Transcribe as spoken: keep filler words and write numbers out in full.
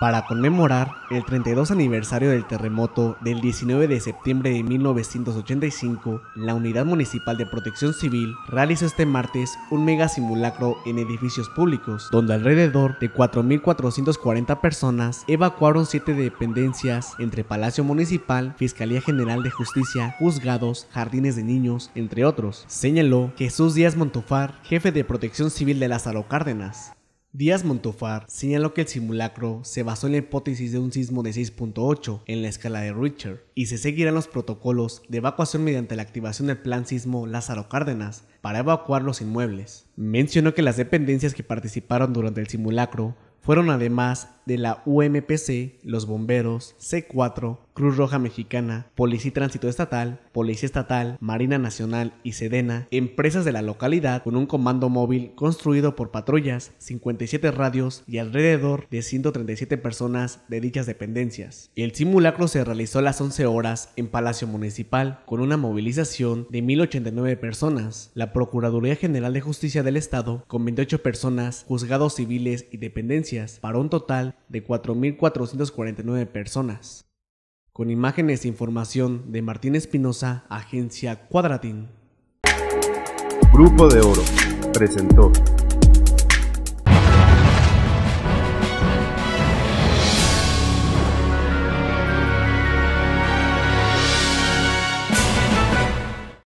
para conmemorar el treinta y dos aniversario del terremoto del diecinueve de septiembre de mil novecientos ochenta y cinco, la Unidad Municipal de Protección Civil realizó este martes un mega simulacro en edificios públicos, donde alrededor de cuatro mil cuatrocientas cuarenta personas evacuaron siete dependencias entre Palacio Municipal, Fiscalía General de Justicia, juzgados, jardines de niños, entre otros, señaló Jesús Díaz Montufar, jefe de Protección Civil de Lázaro Cárdenas. Díaz Montufar señaló que el simulacro se basó en la hipótesis de un sismo de seis punto ocho en la escala de Richter y se seguirán los protocolos de evacuación mediante la activación del plan sismo Lázaro Cárdenas para evacuar los inmuebles. Mencionó que las dependencias que participaron durante el simulacro fueron además de la U M P C, los bomberos, C cuatro, Cruz Roja Mexicana, Policía y Tránsito Estatal, Policía Estatal, Marina Nacional y Sedena, empresas de la localidad con un comando móvil construido por patrullas, cincuenta y siete radios y alrededor de ciento treinta y siete personas de dichas dependencias. El simulacro se realizó a las once horas en Palacio Municipal con una movilización de mil ochenta y nueve personas. La Procuraduría General de Justicia del Estado con veintiocho personas, juzgados civiles y dependencias, para un total de cuatro mil cuatrocientas cuarenta y nueve personas. Con imágenes e información de Martín Espinosa, Agencia Cuadratín. Grupo de Oro presentó.